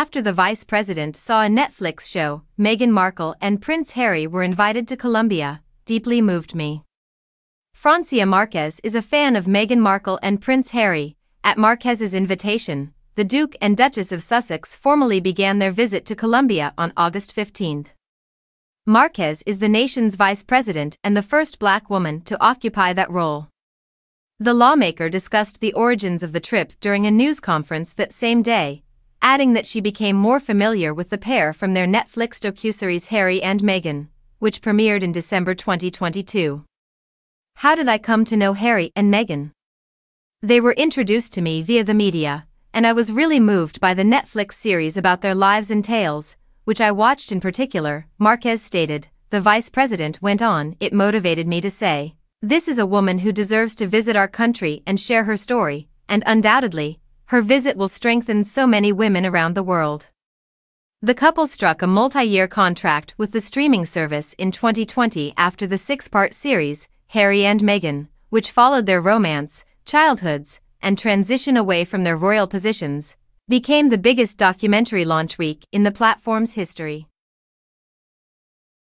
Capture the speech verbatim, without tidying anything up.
after the vice president saw a Netflix show, Meghan Markle and Prince Harry were invited to Colombia, deeply moved me. Francia Marquez is a fan of Meghan Markle and Prince Harry. At Marquez's invitation, the Duke and Duchess of Sussex formally began their visit to Colombia on August fifteenth. Marquez is the nation's vice president and the first black woman to occupy that role. The lawmaker discussed the origins of the trip during a news conference that same day, adding that she became more familiar with the pair from their Netflix docuseries Harry and Meghan, which premiered in December twenty twenty-two. How did I come to know Harry and Meghan? They were introduced to me via the media, and I was really moved by the Netflix series about their lives and tales, which I watched in particular, Marquez stated. The vice president went on, it motivated me to say, this is a woman who deserves to visit our country and share her story, and undoubtedly, her visit will strengthen so many women around the world. The couple struck a multi-year contract with the streaming service in twenty twenty after the six-part series, Harry and Meghan, which followed their romance, childhoods, and transition away from their royal positions, became the biggest documentary launch week in the platform's history.